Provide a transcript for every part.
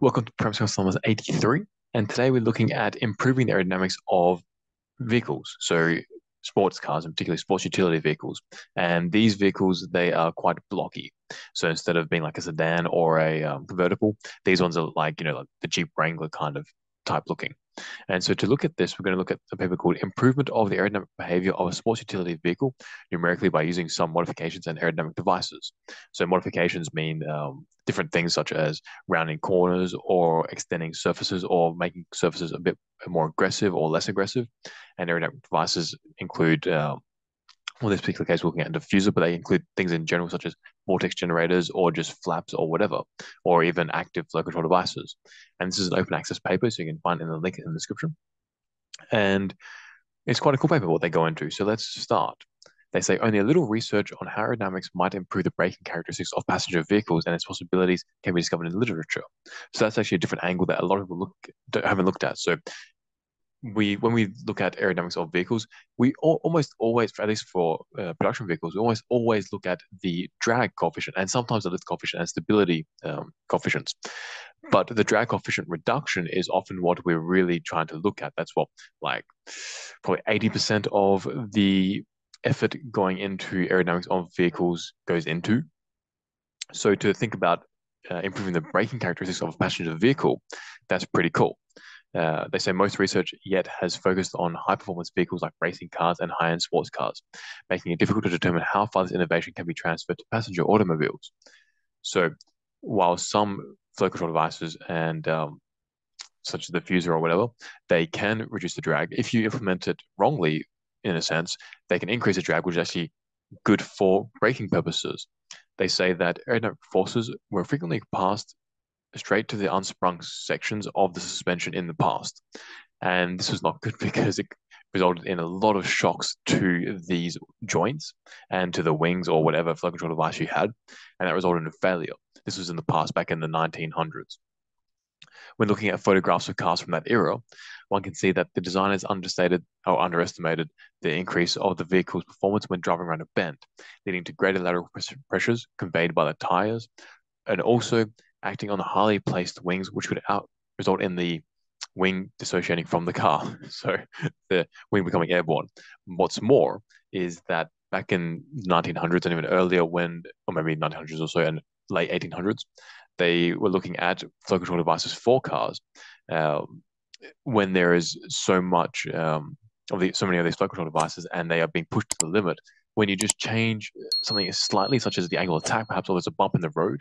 Welcome to Premise Slomas 83, and today we're looking at improving the aerodynamics of vehicles, so sports cars, and particularly sports utility vehicles. And these vehicles, they are quite blocky. So instead of being like a sedan or a convertible, these ones are like, you know, like the Jeep Wrangler kind of type looking. And so to look at this, we're going to look at a paper called Improvement of the Aerodynamic Behavior of a Sports Utility Vehicle Numerically by Using Some Modifications and Aerodynamic Devices. So modifications mean different things such as rounding corners or extending surfaces or making surfaces a bit more aggressive or less aggressive. And aerodynamic devices include, well, in this particular case, we're looking at a diffuser, but they include things in general such as vortex generators or just flaps or whatever, or even active flow control devices. And this is an open access paper, so you can find it in the link in the description. And it's quite a cool paper what they go into. So let's start. They say only a little research on how aerodynamics might improve the braking characteristics of passenger vehicles and its possibilities can be discovered in the literature. So that's actually a different angle that a lot of people haven't looked at. So when we look at aerodynamics of vehicles, we almost always, at least for production vehicles, we almost always look at the drag coefficient and sometimes the lift coefficient and stability coefficients. But the drag coefficient reduction is often what we're really trying to look at. That's what, like, probably 80% of the effort going into aerodynamics of vehicles goes into. So to think about improving the braking characteristics of a passenger vehicle, that's pretty cool. They say most research yet has focused on high-performance vehicles like racing cars and high-end sports cars, making it difficult to determine how far this innovation can be transferred to passenger automobiles. So while some flow control devices and such as the diffuser or whatever, they can reduce the drag, if you implement it wrongly, in a sense, they can increase the drag, which is actually good for braking purposes. They say that aerodynamic forces were frequently passed straight to the unsprung sections of the suspension in the past. And this was not good because it resulted in a lot of shocks to these joints and to the wings or whatever flow control device you had, and that resulted in failure. This was in the past, back in the 1900s. When looking at photographs of cars from that era, one can see that the designers underestimated the increase of the vehicle's performance when driving around a bend, leading to greater lateral pressures conveyed by the tires, and also acting on the highly placed wings, which would result in the wing dissociating from the car, so the wing becoming airborne. What's more is that back in the 1900s and even earlier, or maybe 1900s or so, and late 1800s, they were looking at flow control devices for cars. When there is so many of these flow control devices and they are being pushed to the limit, when you just change something slightly, such as the angle of attack, perhaps, or there's a bump in the road,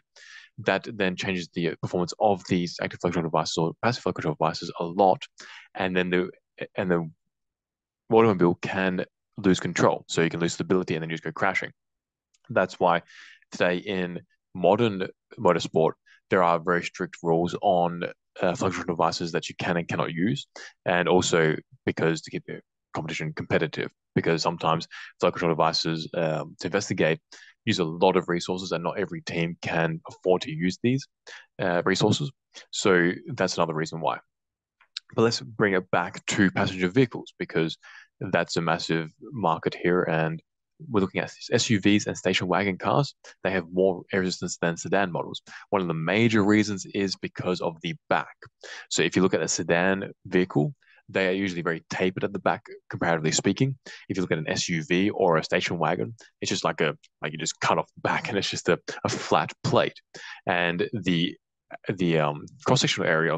that then changes the performance of these active flow control devices or passive flow control devices a lot, and then the automobile can lose control. So you can lose stability and then you just go crashing. That's why today in modern motorsport, there are very strict rules on flow control devices that you can and cannot use, and also because to keep the competition competitive, because sometimes flow control devices to investigate use a lot of resources, and not every team can afford to use these resources. So that's another reason why. But let's bring it back to passenger vehicles, because that's a massive market here, and we're looking at SUVs and station wagon cars. They have more air resistance than sedan models. One of the major reasons is because of the back. So if you look at a sedan vehicle, they are usually very tapered at the back, comparatively speaking. If you look at an SUV or a station wagon, it's just like you just cut off the back and it's just a flat plate. And the cross-sectional area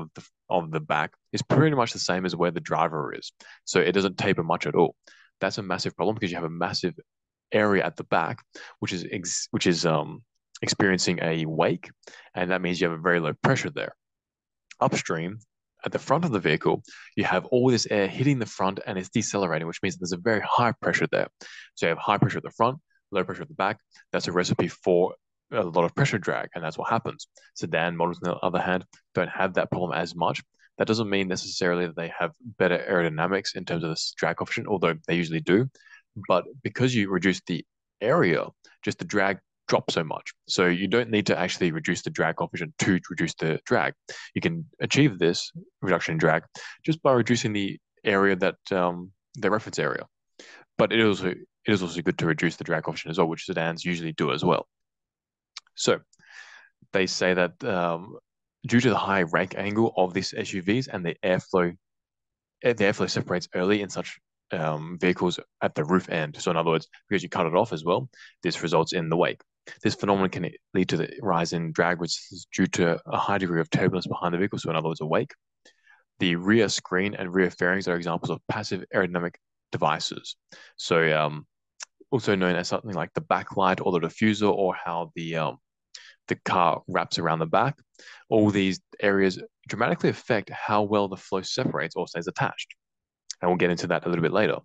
of the back is pretty much the same as where the driver is. So it doesn't taper much at all. That's a massive problem because you have a massive area at the back, which is experiencing a wake, and that means you have a very low pressure there. Upstream, at the front of the vehicle, you have all this air hitting the front and it's decelerating, which means there's a very high pressure there. So you have high pressure at the front, low pressure at the back. That's a recipe for a lot of pressure drag, and that's what happens. Sedan models, on the other hand, don't have that problem as much. That doesn't mean necessarily that they have better aerodynamics in terms of this drag coefficient, although they usually do. But because you reduce the area, just the drag drops so much. So you don't need to actually reduce the drag coefficient to reduce the drag. You can achieve this reduction in drag just by reducing the area that the reference area. But it is also good to reduce the drag coefficient as well, which sedans usually do as well. So they say that due to the high rank angle of these SUVs and the airflow separates early in such vehicles at the roof end. So in other words, because you cut it off as well, this results in the wake. This phenomenon can lead to the rise in drag, which is due to a high degree of turbulence behind the vehicle, so in other words, a wake. The rear screen and rear fairings are examples of passive aerodynamic devices. So also known as something like the backlight or the diffuser, or how the car wraps around the back. All these areas dramatically affect how well the flow separates or stays attached. And we'll get into that a little bit later.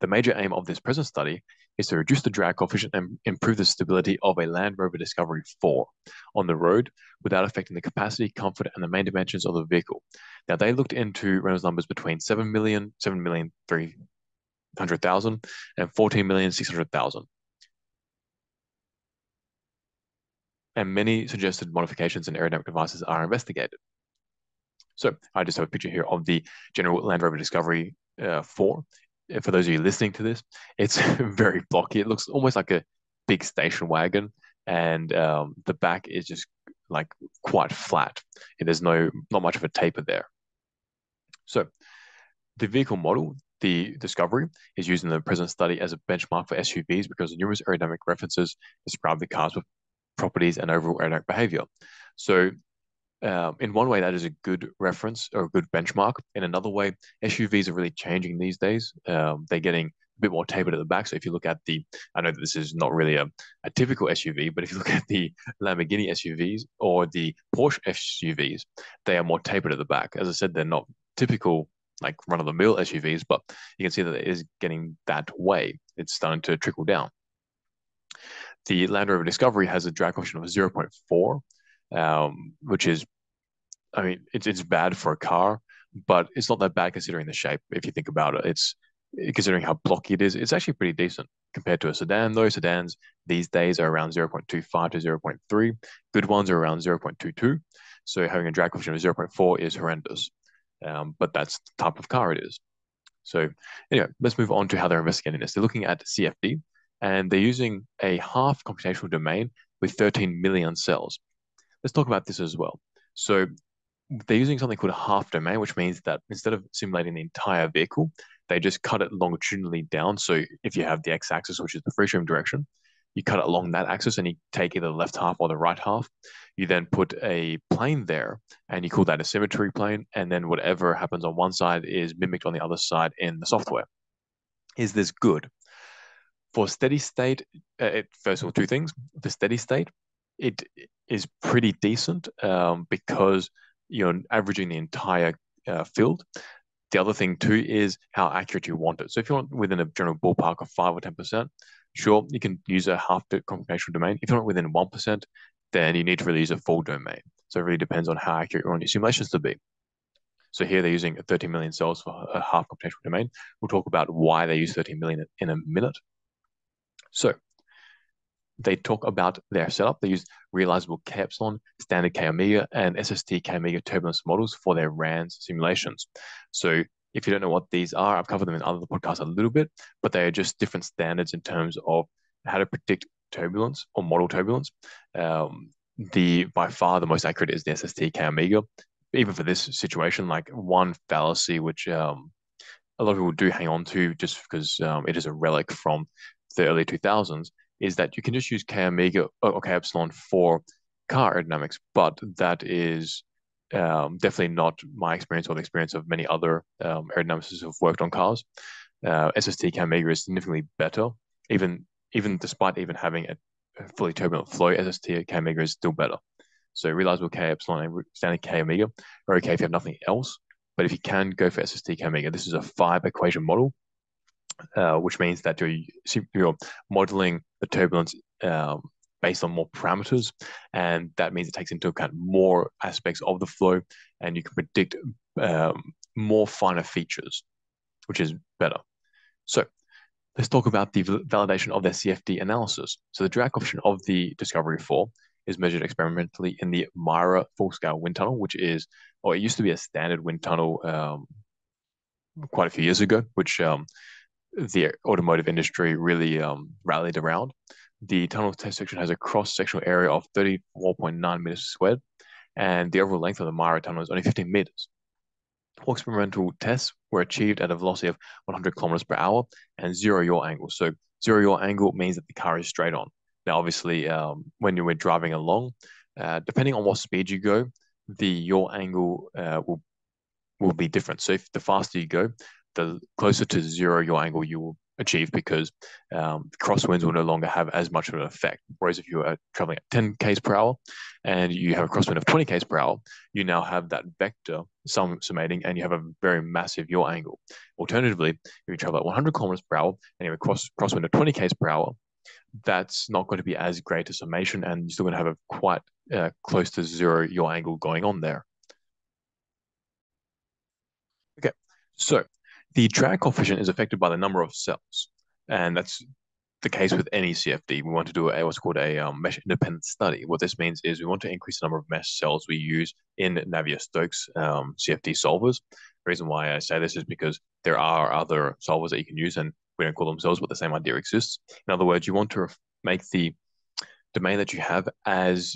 The major aim of this present study is to reduce the drag coefficient and improve the stability of a Land Rover Discovery 4 on the road without affecting the capacity, comfort, and the main dimensions of the vehicle. Now, they looked into Reynolds numbers between 7,300,000 and 14,600,000. And many suggested modifications in aerodynamic devices are investigated. So I just have a picture here of the general Land Rover Discovery 4. For those of you listening to this, it's very blocky. It looks almost like a big station wagon, and the back is just like quite flat. There's not much of a taper there. So the vehicle model, the Discovery, is used in the present study as a benchmark for SUVs because numerous aerodynamic references describe the car's properties and overall aerodynamic behavior. So in one way, that is a good reference or a good benchmark. In another way, SUVs are really changing these days. They're getting a bit more tapered at the back. So if you look at the, I know that this is not really a typical SUV, but if you look at the Lamborghini SUVs or the Porsche SUVs, they are more tapered at the back. As I said, they're not typical, like run-of-the-mill SUVs, but you can see that it is getting that way. It's starting to trickle down. The Land Rover Discovery has a drag coefficient of 0.4. Which is, I mean, it's bad for a car, but it's not that bad considering the shape. If you think about it, it's considering how blocky it is. It's actually pretty decent compared to a sedan. Though sedans these days are around 0.25 to 0.3. Good ones are around 0.22. So having a drag coefficient of 0.4 is horrendous. But that's the type of car it is. So anyway, let's move on to how they're investigating this. They're looking at CFD, and they're using a half computational domain with 13 million cells. Let's talk about this as well. So they're using something called a half domain, which means that instead of simulating the entire vehicle, they just cut it longitudinally down. So if you have the x-axis, which is the free stream direction, you cut it along that axis and you take either the left half or the right half. You then put a plane there and you call that a symmetry plane. And then whatever happens on one side is mimicked on the other side in the software. Is this good? For steady state, first of all, two things. The steady state, it is pretty decent because you're averaging the entire field. The other thing too is how accurate you want it. So if you want within a general ballpark of 5 or 10%, sure, you can use a half computational domain. If you want within 1%, then you need to really use a full domain. So it really depends on how accurate you want your simulations to be. So here they're using 13 million cells for a half computational domain. We'll talk about why they use 13 million in a minute. So they talk about their setup. They use realizable k epsilon, standard k omega, and SST k omega turbulence models for their RANS simulations. So if you don't know what these are, I've covered them in other podcasts a little bit, but they are just different standards in terms of how to predict turbulence or model turbulence. By far the most accurate is the SST k omega. Even for this situation, like one fallacy, which a lot of people do hang on to just because it is a relic from the early 2000s, is that you can just use k omega or k epsilon for car aerodynamics, but that is definitely not my experience or the experience of many other aerodynamicists who've worked on cars. SST k omega is significantly better, even despite even having a fully turbulent flow. SST k omega is still better. So realizable k epsilon and standard k omega are okay if you have nothing else, but if you can go for SST k omega, this is a 5 equation model. Which means that you're modeling the turbulence based on more parameters, and that means it takes into account more aspects of the flow, and you can predict more finer features, which is better. So let's talk about the validation of their CFD analysis. So the drag coefficient of the Discovery 4 is measured experimentally in the MIRA full-scale wind tunnel, which is, or it used to be a standard wind tunnel quite a few years ago, which the automotive industry really rallied around. The tunnel test section has a cross-sectional area of 34.9 meters squared and the overall length of the MIRA tunnel is only 15 meters. All experimental tests were achieved at a velocity of 100 kilometers per hour and 0 yaw angle. So 0 yaw angle means that the car is straight on. Now, obviously, when you were driving along, depending on what speed you go, the yaw angle will be different. So if the faster you go, the closer to 0 yaw angle you will achieve, because crosswinds will no longer have as much of an effect. Whereas if you are traveling at 10 k's per hour and you have a crosswind of 20 k's per hour, you now have that vector summating and you have a very massive yaw angle. Alternatively, if you travel at 100 kilometers per hour and you have a crosswind of 20 k's per hour, that's not going to be as great a summation, and you're still going to have a quite close to 0 yaw angle going on there. Okay, so the drag coefficient is affected by the number of cells, and that's the case with any CFD. We want to do what's called a mesh-independent study. What this means is we want to increase the number of mesh cells we use in Navier-Stokes CFD solvers. The reason why I say this is because there are other solvers that you can use, and we don't call them cells, but the same idea exists. In other words, you want to make the domain that you have as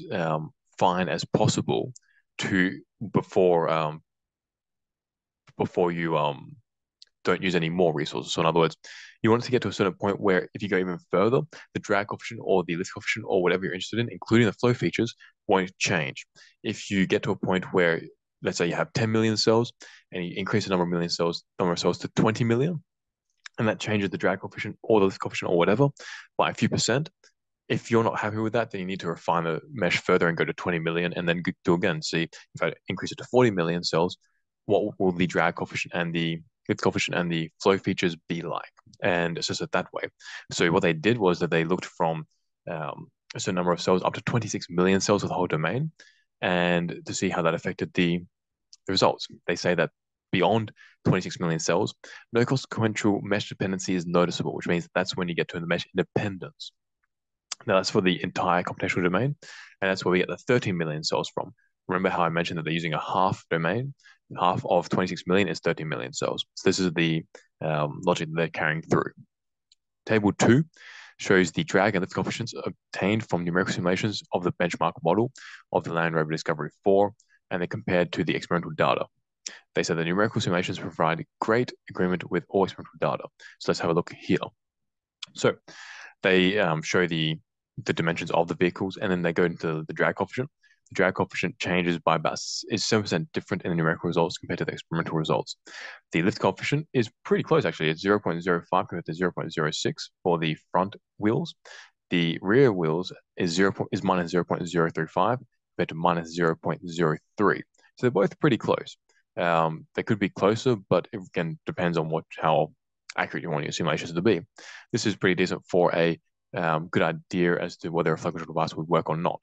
fine as possible to before you don't use any more resources. So in other words, you want to get to a certain point where if you go even further, the drag coefficient or the lift coefficient or whatever you're interested in, including the flow features, won't change. If you get to a point where, let's say you have 10 million cells and you increase the number of cells to 20 million, and that changes the drag coefficient or the lift coefficient or whatever by a few percent, if you're not happy with that, then you need to refine the mesh further and go to 20 million and then do again. See, if I increase it to 40 million cells, what will the drag coefficient and the lift coefficient and the flow features be like? And assess it that way. So what they did was that they looked from a certain number of cells up to 26 million cells of the whole domain, and to see how that affected the results. They say that beyond 26 million cells, no consequential mesh dependency is noticeable, which means that's when you get to the mesh independence. Now, that's for the entire computational domain, and that's where we get the 13 million cells from. Remember how I mentioned that they're using a half domain? Half of 26 million is 13 million cells. So this is the logic that they're carrying through. Table 2 shows the drag and lift coefficients obtained from numerical simulations of the benchmark model of the Land Rover Discovery 4, and they're compared to the experimental data. They said the numerical simulations provide great agreement with all experimental data. So let's have a look here. So they show the dimensions of the vehicles, and then they go into the drag coefficient. The drag coefficient changes by about is 7% different in the numerical results compared to the experimental results. The lift coefficient is pretty close, actually. It's 0.05 compared to 0.06 for the front wheels. The rear wheels is minus 0.035 compared to minus 0.03. So they're both pretty close. They could be closer, but it again depends on how accurate you want your simulations to be. This is pretty decent for a good idea as to whether a flow control device would work or not.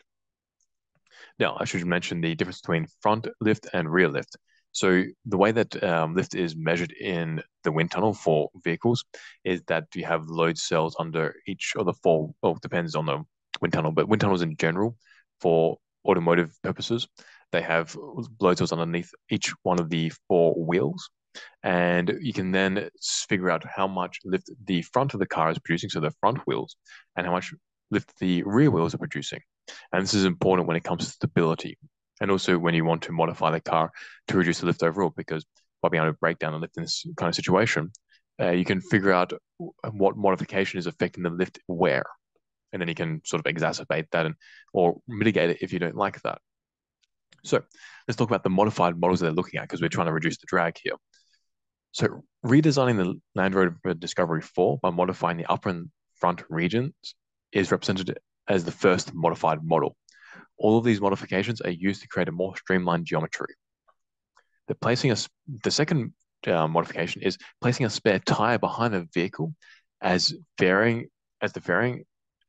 Now, I should mention the difference between front lift and rear lift. So the way that lift is measured in the wind tunnel for vehicles is that you have load cells under each of the four, well, it depends on the wind tunnel, but wind tunnels in general for automotive purposes, they have load cells underneath each one of the four wheels. And you can then figure out how much lift the front of the car is producing, so the front wheels, and how much lift the rear wheels are producing. And this is important when it comes to stability, and also when you want to modify the car to reduce the lift overall, because by being able to break down the lift in this kind of situation, you can figure out what modification is affecting the lift where, and then you can sort of exacerbate that or mitigate it if you don't like that. So let's talk about the modified models that they're looking at, because we're trying to reduce the drag here. So redesigning the Land Rover Discovery 4 by modifying the upper and front regions is represented as the first modified model. All of these modifications are used to create a more streamlined geometry. The second modification is placing a spare tire behind the vehicle as the fairing.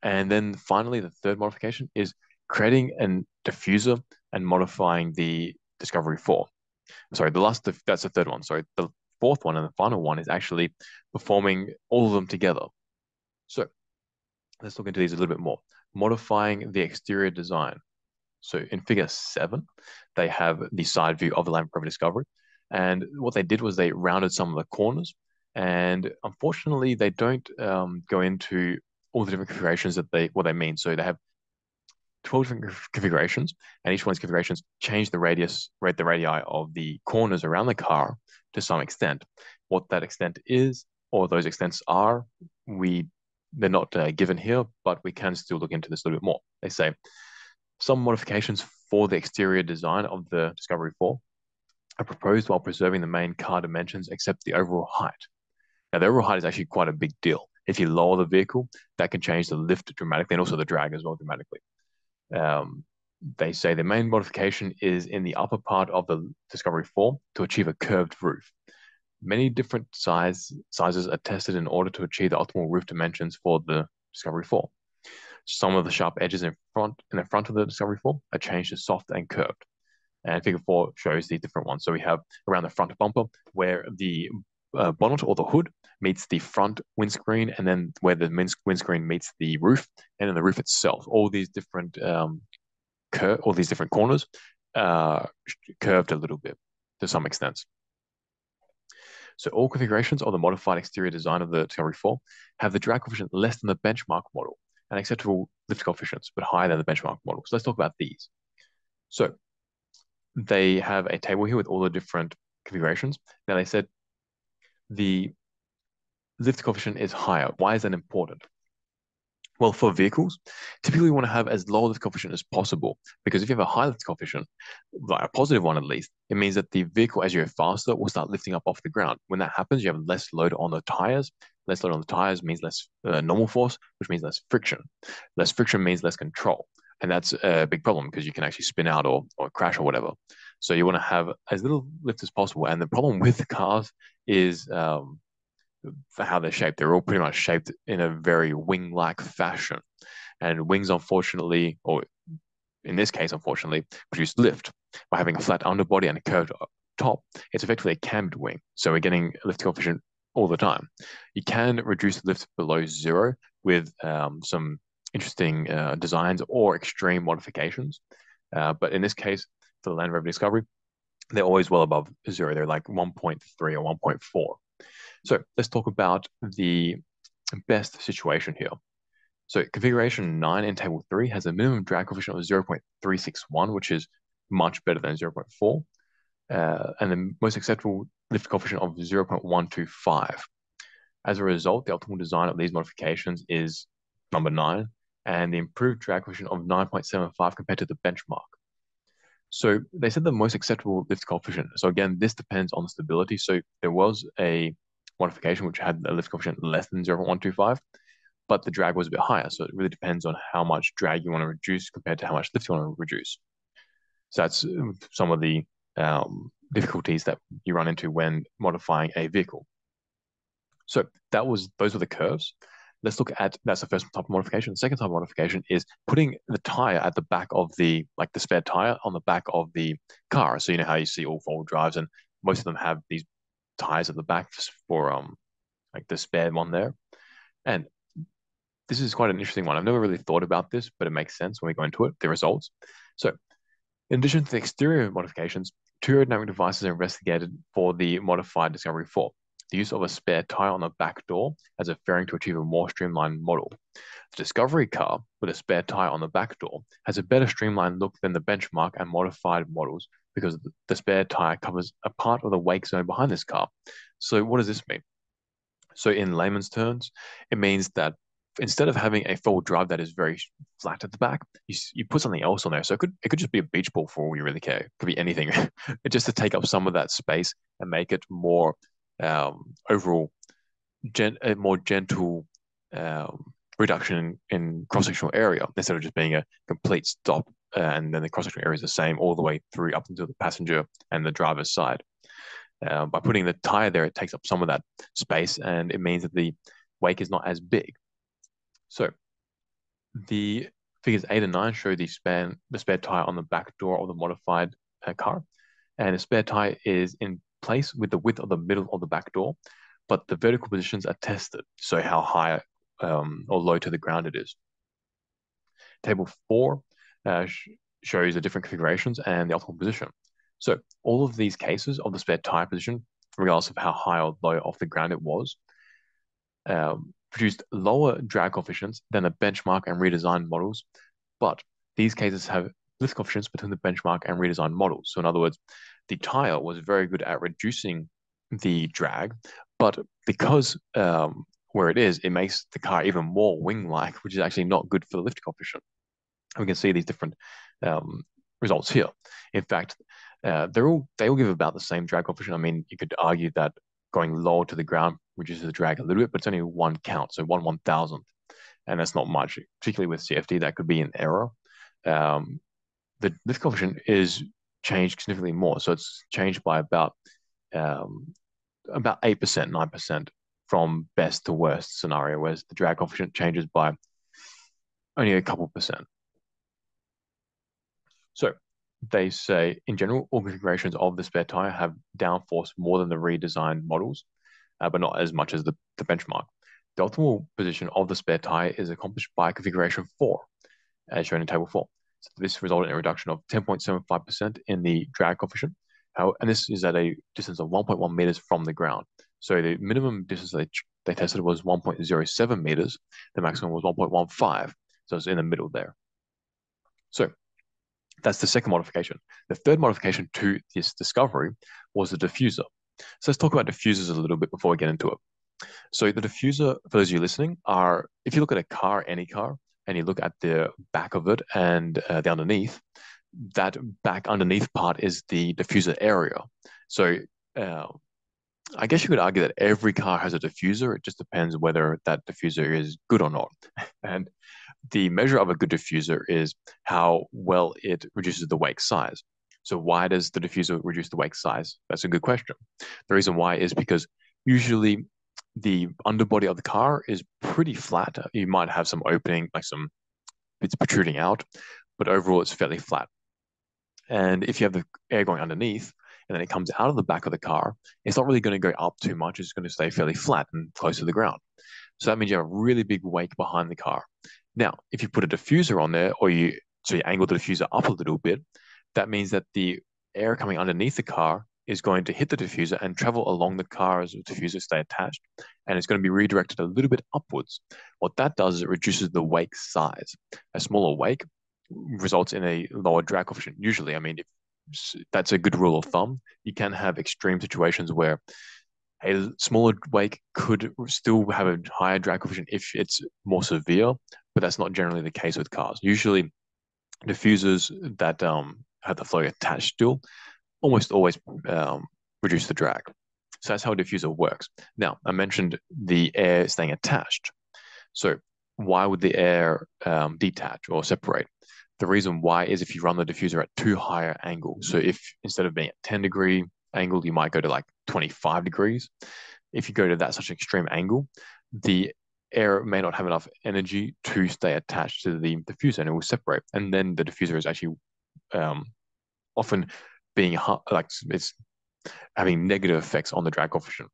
And then finally, the third modification is creating a diffuser and modifying the Discovery 4. Sorry, that's the third one. Sorry, the fourth one and the final one is actually performing all of them together. So let's look into these a little bit more. Modifying the exterior design. So in figure 7, they have the side view of the Land Rover Discovery. And what they did was they rounded some of the corners. And unfortunately, they don't go into all the different configurations that they mean. So they have 12 different configurations, and each one of these configurations change the radius, the radii of the corners around the car to some extent. What that extent is, or those extents are, they're not given here, but we can still look into this a little bit more. They say some modifications for the exterior design of the Discovery 4 are proposed while preserving the main car dimensions, except the overall height. Now, the overall height is actually quite a big deal. If you lower the vehicle, that can change the lift dramatically and also the drag as well dramatically. They say the main modification is in the upper part of the Discovery 4 to achieve a curved roof. Many different sizes are tested in order to achieve the optimal roof dimensions for the Discovery 4. Some of the sharp edges in the front of the Discovery 4 are changed to soft and curved. And figure 4 shows the different ones. So we have around the front bumper where the bonnet or the hood meets the front windscreen, and then where the windscreen meets the roof, and then the roof itself. All these different corners curved a little bit to some extent. So all configurations of the modified exterior design of the Discovery 4 have the drag coefficient less than the benchmark model and acceptable lift coefficients, but higher than the benchmark model. So let's talk about these. So they have a table here with all the different configurations. Now they said the lift coefficient is higher. Why is that important? Well, for vehicles, typically we want to have as low a lift coefficient as possible, because if you have a high lift coefficient, like a positive one at least, it means that the vehicle, as you go faster, will start lifting up off the ground. When that happens, you have less load on the tires. Less load on the tires means less normal force, which means less friction. Less friction means less control. And that's a big problem because you can actually spin out or crash or whatever. So you want to have as little lift as possible. And the problem with cars is how they're shaped. They're all pretty much shaped in a very wing-like fashion. And wings, unfortunately, or in this case, unfortunately, produce lift. By having a flat underbody and a curved top, it's effectively a cambered wing. So we're getting a lift coefficient all the time. You can reduce the lift below zero with some interesting designs or extreme modifications. But in this case, for the Land Rover Discovery, they're always well above zero. They're like 1.3 or 1.4. So let's talk about the best situation here. So configuration 9 in table 3 has a minimum drag coefficient of 0.361, which is much better than 0.4. And the most acceptable lift coefficient of 0.125. As a result, the optimal design of these modifications is number 9, and the improved drag coefficient of 9.75 compared to the benchmark. So they said the most acceptable lift coefficient. So again, this depends on stability. So there was a modification which had a lift coefficient less than 0.125, but the drag was a bit higher. So it really depends on how much drag you want to reduce compared to how much lift you want to reduce. So that's some of the difficulties that you run into when modifying a vehicle. So those were the curves. Let's look at, that's the first type of modification. The second type of modification is putting the tire at the back of the, like the spare tire on the back of the car. So you know how you see all four-wheel drives and most of them have these tires at the back for like the spare one there. And this is quite an interesting one. I've never really thought about this, but it makes sense when we go into it, the results. So in addition to the exterior modifications, two aerodynamic devices are investigated for the modified Discovery 4. The use of a spare tire on the back door as a fairing to achieve a more streamlined model. The Discovery car with a spare tire on the back door has a better streamlined look than the benchmark and modified models because the spare tire covers a part of the wake zone behind this car. So what does this mean? So in layman's terms, it means that instead of having a four-wheel drive that is very flat at the back, you put something else on there. So it could just be a beach ball for all you really care. It could be anything. Just to take up some of that space and make it more overall a more gentle reduction in cross-sectional area instead of just being a complete stop and then the cross-sectional area is the same all the way through up until the passenger and the driver's side. By putting the tire there, it takes up some of that space and it means that the wake is not as big. So the figures 8 and 9 show the spare tire on the back door of the modified car, and the spare tire is in place with the width of the middle of the back door, but the vertical positions are tested, so how high or low to the ground it is. Table 4 shows the different configurations and the optimal position. So all of these cases of the spare tire position, regardless of how high or low off the ground it was, produced lower drag coefficients than the benchmark and redesigned models, but These cases have lift coefficients between the benchmark and redesigned models. So in other words, the tire was very good at reducing the drag, but because where it is, it makes the car even more wing-like, which is actually not good for the lift coefficient. We can see these different results here. In fact, they all give about the same drag coefficient. I mean, you could argue that going lower to the ground reduces the drag a little bit, but it's only one count, so 1/1000th, and that's not much. Particularly with CFD, that could be an error. The lift coefficient is changed significantly more, so it's changed by about 8%, 9% from best to worst scenario, whereas the drag coefficient changes by only a couple percent. So they say, in general, all configurations of the spare tire have downforce more than the redesigned models, but not as much as the benchmark. The optimal position of the spare tire is accomplished by configuration 4, as shown in table 4. So this resulted in a reduction of 10.75% in the drag coefficient. And this is at a distance of 1.1 meters from the ground. So the minimum distance they tested was 1.07 meters. The maximum was 1.15. So it's in the middle there. So that's the second modification. The third modification to this discovery was the diffuser. So let's talk about diffusers a little bit before we get into it. So the diffuser, for those of you listening, are, if you look at a car, any car, and you look at the back of it and the underneath, that back underneath part is the diffuser area. So I guess you could argue that every car has a diffuser. It just depends whether that diffuser is good or not. And the measure of a good diffuser is how well it reduces the wake size. So why does the diffuser reduce the wake size? That's a good question. The reason why is because usually the underbody of the car is pretty flat. You might have some opening, like some bits protruding out, but overall it's fairly flat. And if you have the air going underneath and then it comes out of the back of the car, it's not really going to go up too much. It's going to stay fairly flat and close to the ground. So that means you have a really big wake behind the car. Now, if you put a diffuser on there, or you angle the diffuser up a little bit, that means that the air coming underneath the car is going to hit the diffuser and travel along the car as the diffuser stays attached, and it's going to be redirected a little bit upwards. What that does is it reduces the wake size. A smaller wake results in a lower drag coefficient. Usually, I mean, that's a good rule of thumb. You can have extreme situations where a smaller wake could still have a higher drag coefficient if it's more severe, but that's not generally the case with cars. Usually, diffusers that have the flow attached still almost always reduce the drag. So that's how a diffuser works. Now, I mentioned the air staying attached. So why would the air detach or separate? The reason why is if you run the diffuser at too high an angle. So if instead of being at 10-degree angle, you might go to like 25 degrees. If you go to such an extreme angle, the air may not have enough energy to stay attached to the diffuser and it will separate. And then the diffuser is actually often being like it's having negative effects on the drag coefficient.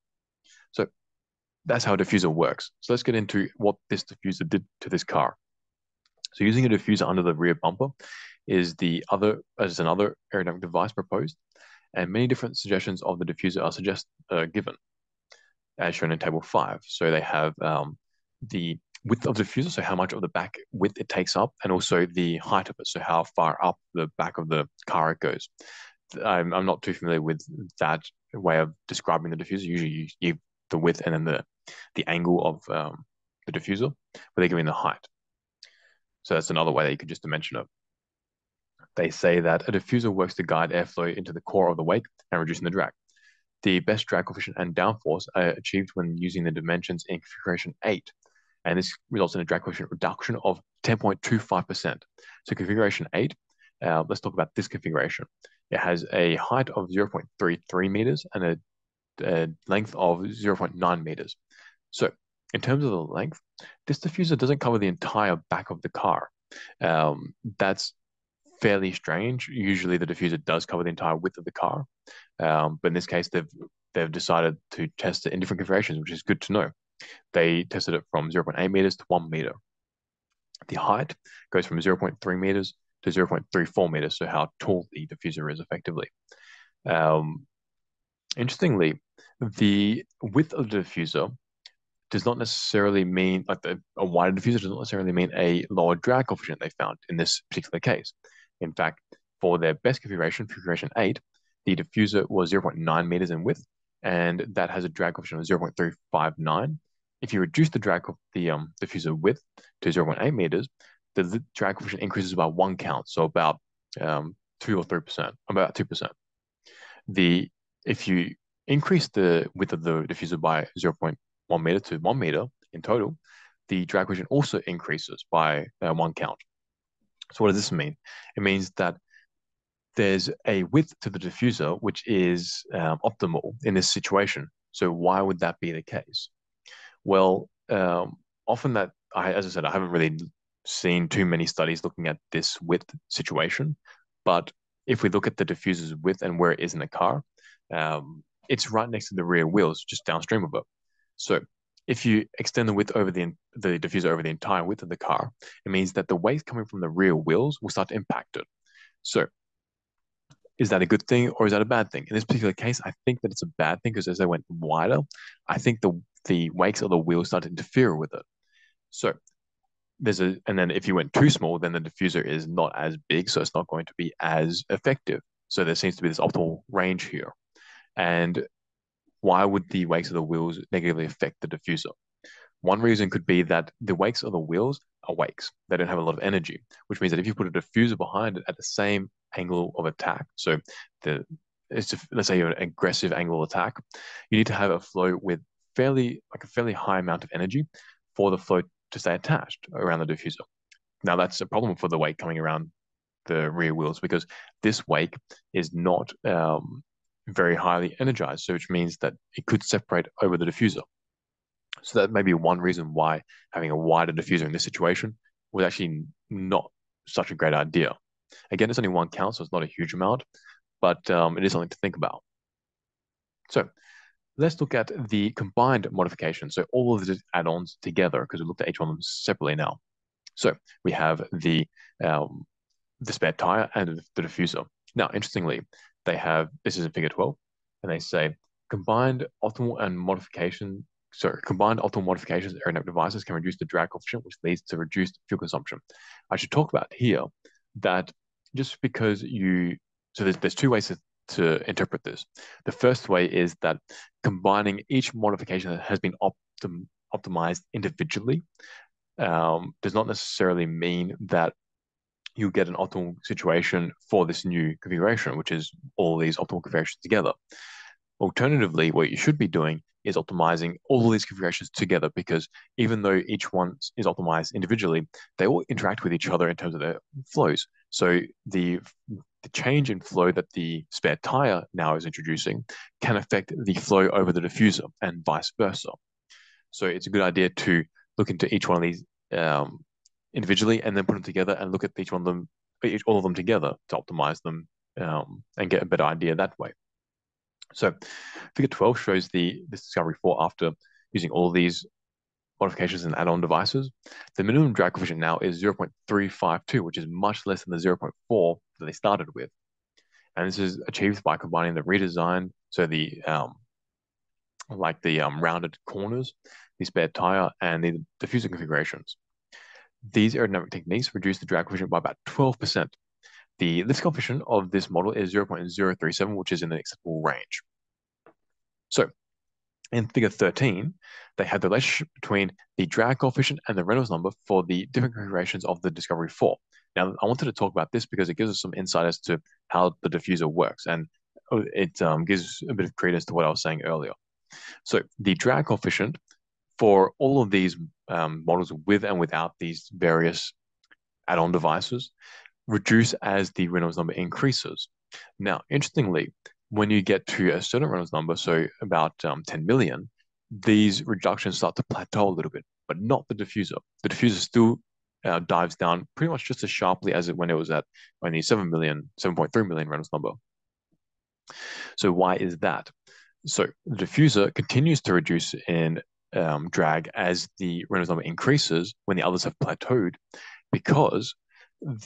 So that's how a diffuser works. So let's get into what this diffuser did to this car. So using a diffuser under the rear bumper is another aerodynamic device proposed, and many different suggestions of the diffuser are given, as shown in table 5. So they have the width of the diffuser, so how much of the back width it takes up, and also the height of it, so how far up the back of the car it goes. I'm not too familiar with that way of describing the diffuser. Usually you give the width and then the angle of the diffuser, but they're giving the height. So that's another way that you could just dimension it. They say that a diffuser works to guide airflow into the core of the wake and reducing the drag. The best drag coefficient and downforce are achieved when using the dimensions in configuration 8. And this results in a drag coefficient reduction of 10.25%. So configuration 8, let's talk about this configuration. It has a height of 0.33 meters and a length of 0.9 meters. So in terms of the length, this diffuser doesn't cover the entire back of the car. That's fairly strange. Usually the diffuser does cover the entire width of the car. But in this case, they've decided to test it in different configurations, which is good to know. They tested it from 0.8 meters to 1 meter. The height goes from 0.3 meters to 0.34 meters, so how tall the diffuser is effectively. Interestingly, the width of the diffuser does not necessarily mean, like a wider diffuser does not necessarily mean a lower drag coefficient they found in this particular case. In fact, for their best configuration, configuration 8, the diffuser was 0.9 meters in width, and that has a drag coefficient of 0.359. If you reduce the drag of the diffuser width to 0.8 meters, the drag coefficient increases by one count, so about 2 or 3%, about 2%. If you increase the width of the diffuser by 0.1 meter to 1 meter in total, the drag coefficient also increases by one count. So what does this mean? It means that there's a width to the diffuser which is optimal in this situation. So why would that be the case? Well, often that, as I said, I haven't really seen too many studies looking at this width situation, but if we look at the diffuser's width and where it is in the car, it's right next to the rear wheels, just downstream of it. So if you extend the width over the diffuser over the entire width of the car, it means that the weight coming from the rear wheels will start to impact it. So is that a good thing or is that a bad thing? In this particular case, I think that it's a bad thing, because as they went wider, I think the wakes of the wheels start to interfere with it. So and then if you went too small, then the diffuser is not as big, so it's not going to be as effective. So there seems to be this optimal range here. And why would the wakes of the wheels negatively affect the diffuser? One reason could be that the wakes of the wheels are wakes. They don't have a lot of energy, which means that if you put a diffuser behind it at the same angle of attack, so let's say you have an aggressive angle of attack, you need to have a flow with a fairly high amount of energy for the flow to stay attached around the diffuser. Now that's a problem for the wake coming around the rear wheels, because this wake is not very highly energized, so which means that it could separate over the diffuser. So that may be one reason why having a wider diffuser in this situation was actually not such a great idea. Again, it's only one count, so it's not a huge amount, but it is something to think about. So let's look at the combined modification. So all of the add-ons together, because we looked at each one of them separately now. So we have the spare tire and the diffuser. Now, interestingly, they have, this is in figure 12, and they say combined optimal and modification, sorry, combined optimal modifications of aerodynamic devices can reduce the drag coefficient, which leads to reduced fuel consumption. I should talk about here that just because you, so there's two ways to interpret this. The first way is that combining each modification that has been optimized individually does not necessarily mean that you get an optimal situation for this new configuration, which is all these optimal configurations together. Alternatively, what you should be doing is optimizing all these configurations together, because even though each one is optimized individually, they all interact with each other in terms of their flows. So the change in flow that the spare tire now is introducing can affect the flow over the diffuser and vice versa. So it's a good idea to look into each one of these individually and then put them together and look at each one of them, all of them together to optimize them and get a better idea that way. So figure 12 shows the Discovery 4 after using all these modifications and add-on devices. The minimum drag coefficient now is 0.352, which is much less than the 0.4 that they started with. And this is achieved by combining the redesign, so the rounded corners, the spare tire, and the diffuser configurations. These aerodynamic techniques reduce the drag coefficient by about 12%. The lift coefficient of this model is 0.037, which is in an acceptable range. So in figure 13, they had the relationship between the drag coefficient and the Reynolds number for the different configurations of the Discovery 4. Now, I wanted to talk about this because it gives us some insight as to how the diffuser works, and it gives a bit of credence to what I was saying earlier. So the drag coefficient for all of these models with and without these various add-on devices reduce as the Reynolds number increases. Now, interestingly, when you get to a certain Reynolds number, so about 10 million, these reductions start to plateau a little bit, but not the diffuser. The diffuser still dives down pretty much just as sharply as when it was at only 7.3 million Reynolds number. So why is that? So the diffuser continues to reduce in drag as the Reynolds number increases when the others have plateaued, because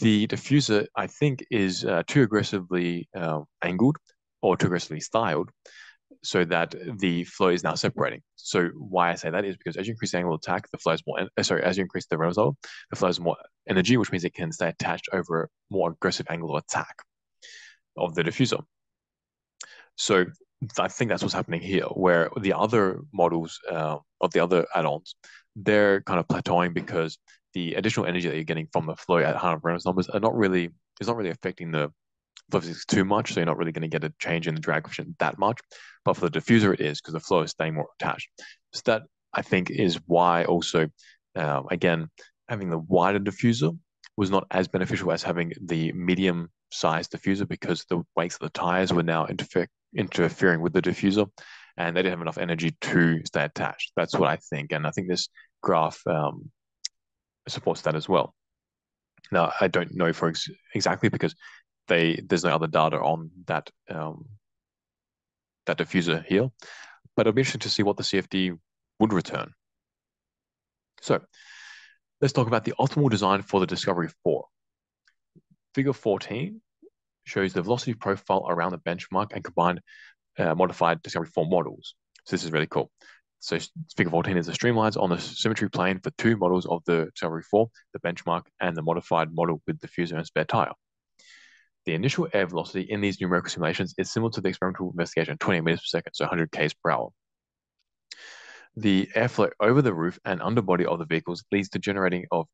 the diffuser, I think, is too aggressively angled or too aggressively styled so that the flow is now separating. So why I say that is because as you increase the angle of attack, the flow is more, as you increase the resolve, the flow is more energy, which means it can stay attached over a more aggressive angle of attack of the diffuser. So I think that's what's happening here, where the other models of the other add-ons, they're kind of plateauing because the additional energy that you're getting from the flow at 100 Reynolds numbers are not really, it's not really affecting the flow physics too much, so you're not really going to get a change in the drag coefficient that much. But for the diffuser, it is, because the flow is staying more attached. So that, I think, is why also, again, having the wider diffuser was not as beneficial as having the medium-sized diffuser, because the weights of the tires were now interfering with the diffuser, and they didn't have enough energy to stay attached. That's what I think, and I think this graph supports that as well. Now, I don't know for exactly, because there's no other data on that that diffuser here, but it'll be interesting to see what the CFD would return. So let's talk about the optimal design for the Discovery 4. Figure 14 shows the velocity profile around the benchmark and combined modified Discovery 4 models. So this is really cool. So figure 14 is the streamlines on the symmetry plane for two models of the Discovery 4, the benchmark and the modified model with diffuser and spare tire. The initial air velocity in these numerical simulations is similar to the experimental investigation, 20 meters per second, so 100 k's per hour. The airflow over the roof and underbody of the vehicles leads to generation of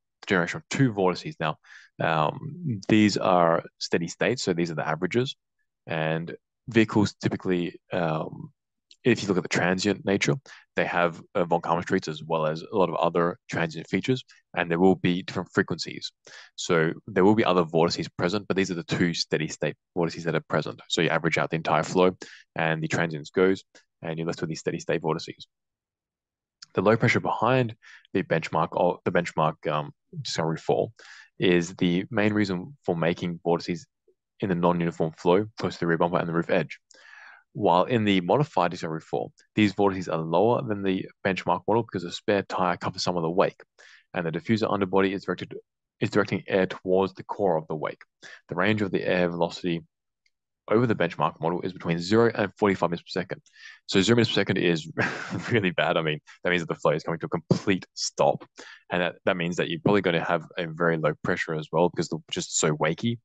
two vortices. Now, these are steady states, so these are the averages. And vehicles typically, if you look at the transient nature, they have Von Kármán traits as well as a lot of other transient features, and there will be different frequencies. So there will be other vortices present, but these are the two steady state vortices that are present. So you average out the entire flow and the transients goes, and you're left with these steady state vortices. The low pressure behind the benchmark, or the benchmark Discovery 4, is the main reason for making vortices in the non-uniform flow close to the rear bumper and the roof edge. While in the modified Discovery 4, these vortices are lower than the benchmark model because the spare tire covers some of the wake, and the diffuser underbody is directing air towards the core of the wake. The range of the air velocity over the benchmark model is between 0 and 45 meters per second. So 0 meters per second is really bad. I mean, that means that the flow is coming to a complete stop. And that means that you're probably going to have a very low pressure as well, because they're just so wakey.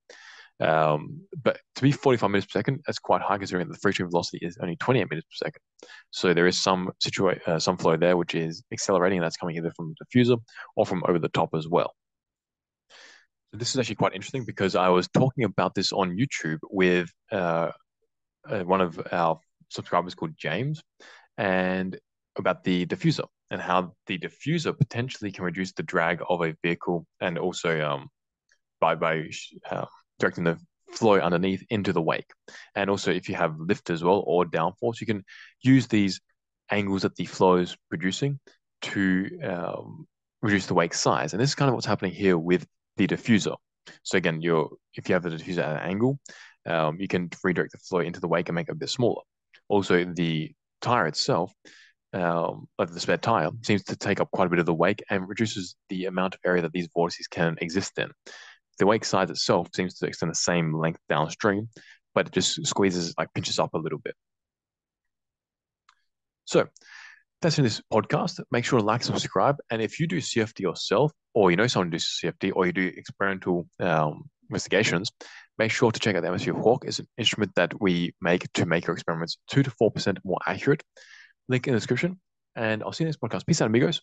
But to be 45 meters per second, that's quite high, considering that the free stream velocity is only 28 meters per second. So there is some flow there which is accelerating, and that's coming either from the diffuser or from over the top as well. So this is actually quite interesting, because I was talking about this on YouTube with one of our subscribers called James, and about the diffuser and how the diffuser potentially can reduce the drag of a vehicle, and also by directing the flow underneath into the wake. And also, if you have lift as well, or downforce, you can use these angles that the flow is producing to reduce the wake size. And this is kind of what's happening here with the diffuser. So again, if you have the diffuser at an angle, you can redirect the flow into the wake and make it a bit smaller. Also, the tire itself, like the spare tire, seems to take up quite a bit of the wake and reduces the amount of area that these vortices can exist in. The wake size itself seems to extend the same length downstream, but it just squeezes, like pinches up a little bit. So that's in this podcast. Make sure to like, subscribe, and if you do CFD yourself, or you know someone who does CFD, or you do experimental investigations, make sure to check out the Atmosphere Hawk. It's an instrument that we make to make your experiments 2 to 4% more accurate. Link in the description, and I'll see you in this podcast. Peace out, amigos.